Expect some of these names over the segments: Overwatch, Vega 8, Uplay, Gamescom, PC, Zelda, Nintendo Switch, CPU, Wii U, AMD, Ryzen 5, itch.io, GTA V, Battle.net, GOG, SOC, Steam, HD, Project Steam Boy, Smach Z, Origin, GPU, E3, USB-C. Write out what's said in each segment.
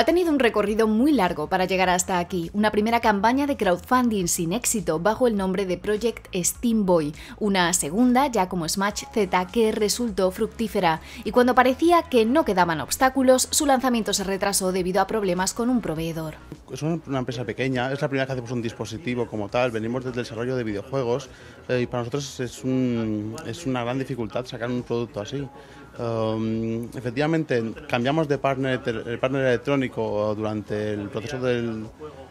Ha tenido un recorrido muy largo para llegar hasta aquí, una primera campaña de crowdfunding sin éxito bajo el nombre de Project Steam Boy, una segunda ya como Smach Z que resultó fructífera, y cuando parecía que no quedaban obstáculos, su lanzamiento se retrasó debido a problemas con un proveedor. Es una empresa pequeña, es la primera vez que hacemos un dispositivo como tal, venimos desde el desarrollo de videojuegos y para nosotros es una gran dificultad sacar un producto así. Efectivamente, cambiamos de partner electrónico durante el proceso del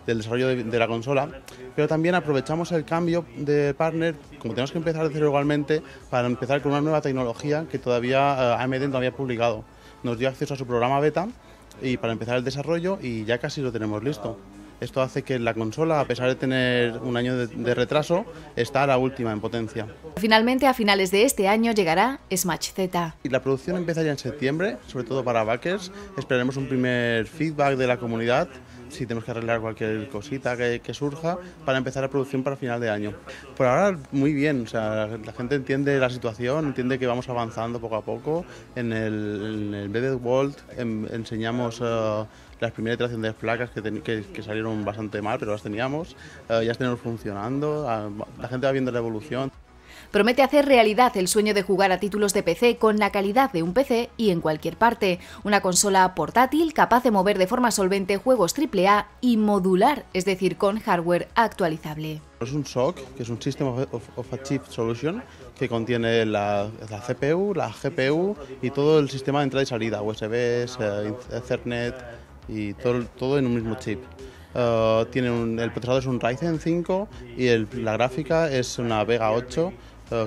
desarrollo de la consola, pero también aprovechamos el cambio de partner, como tenemos que empezar de cero igualmente, para empezar con una nueva tecnología que todavía AMD no había publicado. Nos dio acceso a su programa beta y para empezar el desarrollo, y ya casi lo tenemos listo. Esto hace que la consola, a pesar de tener un año de retraso, está a la última en potencia. Finalmente, a finales de este año llegará Smach Z. Y la producción empieza ya en septiembre, sobre todo para backers. Esperaremos un primer feedback de la comunidad, si tenemos que arreglar cualquier cosita que surja, para empezar la producción para final de año. Por ahora, muy bien, o sea, la gente entiende la situación, entiende que vamos avanzando poco a poco. En el Battle.net enseñamos las primeras iteraciones de las placas que salieron bastante mal, pero las teníamos, ya tenemos funcionando, la gente va viendo la evolución. Promete hacer realidad el sueño de jugar a títulos de PC con la calidad de un PC y en cualquier parte. Una consola portátil capaz de mover de forma solvente juegos AAA y modular, es decir, con hardware actualizable. Es un SOC, que es un System of a Chip Solution, que contiene la CPU, la GPU y todo el sistema de entrada y salida, USBs, Ethernet y todo en un mismo chip. El procesador es un Ryzen 5 y la gráfica es una Vega 8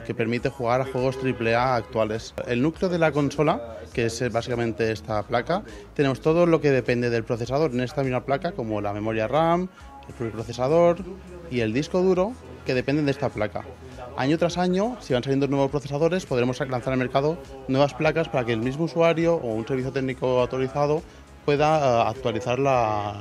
que permite jugar a juegos AAA actuales. El núcleo de la consola, que es básicamente esta placa, tenemos todo lo que depende del procesador en esta misma placa, como la memoria RAM, el procesador y el disco duro, que dependen de esta placa. Año tras año, si van saliendo nuevos procesadores, podremos lanzar al mercado nuevas placas para que el mismo usuario o un servicio técnico autorizado pueda actualizar la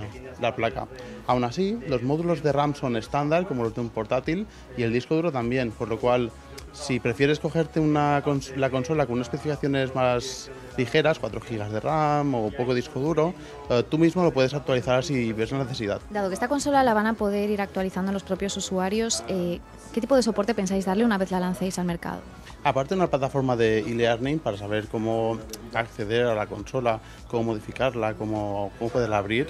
placa. Aún así, los módulos de RAM son estándar, como los de un portátil, y el disco duro también, por lo cual, si prefieres cogerte la consola con unas especificaciones más ligeras, 4 GB de RAM o poco disco duro, tú mismo lo puedes actualizar si ves la necesidad. Dado que esta consola la van a poder ir actualizando los propios usuarios, ¿qué tipo de soporte pensáis darle una vez la lancéis al mercado? Aparte, una plataforma de e-learning para saber cómo acceder a la consola, cómo modificarla, cómo poderla abrir.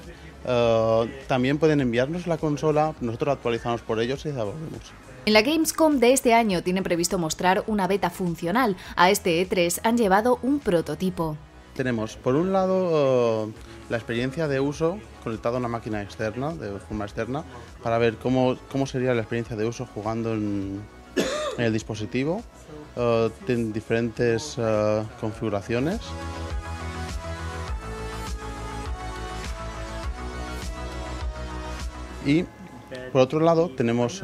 También pueden enviarnos la consola, nosotros la actualizamos por ellos y la volvemos. En la Gamescom de este año tienen previsto mostrar una beta funcional. A este E3 han llevado un prototipo. Tenemos, por un lado, la experiencia de uso conectada a una máquina externa, de forma externa, para ver cómo sería la experiencia de uso jugando en el dispositivo. En diferentes configuraciones. Y por otro lado tenemos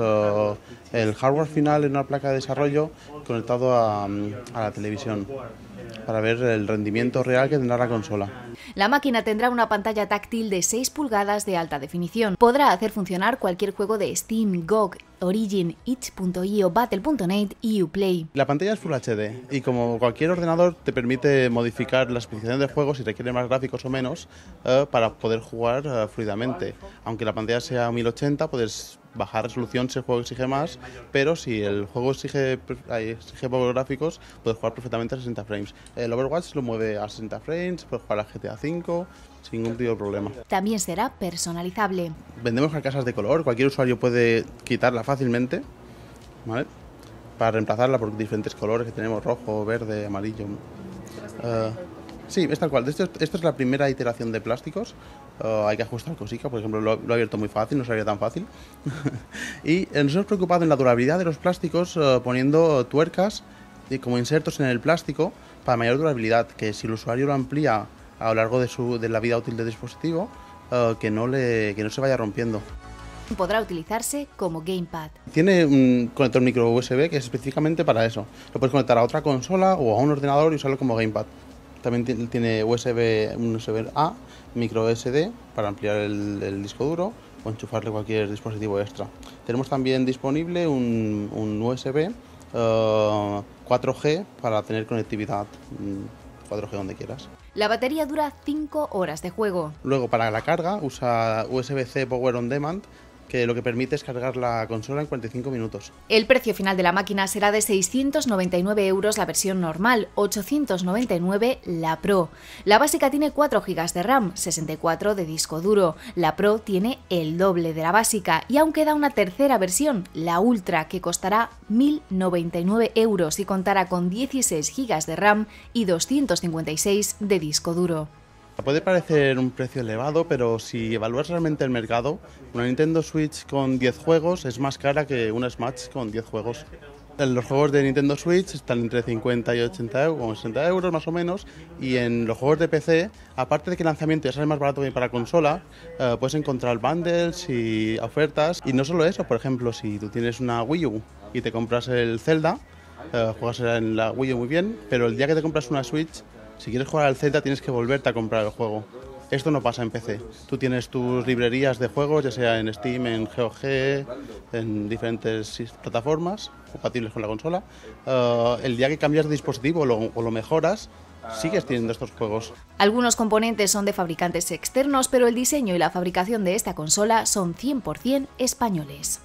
el hardware final en una placa de desarrollo conectado a la televisión, para ver el rendimiento real que tendrá la consola. La máquina tendrá una pantalla táctil de 6 pulgadas de alta definición. Podrá hacer funcionar cualquier juego de Steam, GOG, Origin, itch.io, Battle.net y Uplay. La pantalla es Full HD y, como cualquier ordenador, te permite modificar las especificaciones de juego si requiere más gráficos o menos para poder jugar fluidamente. Aunque la pantalla sea 1080, puedes bajar resolución si el juego exige más, pero si el juego exige pocos gráficos, puedes jugar perfectamente a 60 frames. El Overwatch lo mueve a 60 frames, puedes jugar a GTA V sin ningún tipo de problema. También será personalizable. Vendemos carcasas de color, cualquier usuario puede quitarla fácilmente, ¿vale?, para reemplazarla por diferentes colores que tenemos: rojo, verde, amarillo. Sí, es tal cual. Esta es la primera iteración de plásticos. Hay que ajustar cositas, por ejemplo, lo he abierto muy fácil, no sería tan fácil. Y nos hemos preocupado en la durabilidad de los plásticos poniendo tuercas como insertos en el plástico para mayor durabilidad, que si el usuario lo amplía a lo largo de la vida útil del dispositivo, que no se vaya rompiendo. Podrá utilizarse como gamepad. Tiene un conector micro USB que es específicamente para eso. Lo puedes conectar a otra consola o a un ordenador y usarlo como gamepad. También tiene un USB-A, micro SD para ampliar el disco duro o enchufarle cualquier dispositivo extra. Tenemos también disponible un USB 4G para tener conectividad 4G donde quieras. La batería dura 5 horas de juego. Luego, para la carga, usa USB-C Power on Demand, que lo que permite es cargar la consola en 45 minutos. El precio final de la máquina será de 699 € la versión normal, 899 la Pro. La básica tiene 4 GB de RAM, 64 de disco duro. La Pro tiene el doble de la básica y aún queda una tercera versión, la Ultra, que costará 1099 € y contará con 16 GB de RAM y 256 de disco duro. Puede parecer un precio elevado, pero si evalúas realmente el mercado, una Nintendo Switch con 10 juegos es más cara que una Smach con 10 juegos. Los juegos de Nintendo Switch están entre 50 y 80 €, 60 € más o menos, y en los juegos de PC, aparte de que el lanzamiento ya sale más barato que para consola, puedes encontrar bundles y ofertas. Y no solo eso, por ejemplo, si tú tienes una Wii U y te compras el Zelda, juegas en la Wii U muy bien, pero el día que te compras una Switch, si quieres jugar al Zelda tienes que volverte a comprar el juego. Esto no pasa en PC. Tú tienes tus librerías de juegos, ya sea en Steam, en GOG, en diferentes plataformas compatibles con la consola. El día que cambias de dispositivo o lo mejoras, sigues teniendo estos juegos. Algunos componentes son de fabricantes externos, pero el diseño y la fabricación de esta consola son 100% españoles.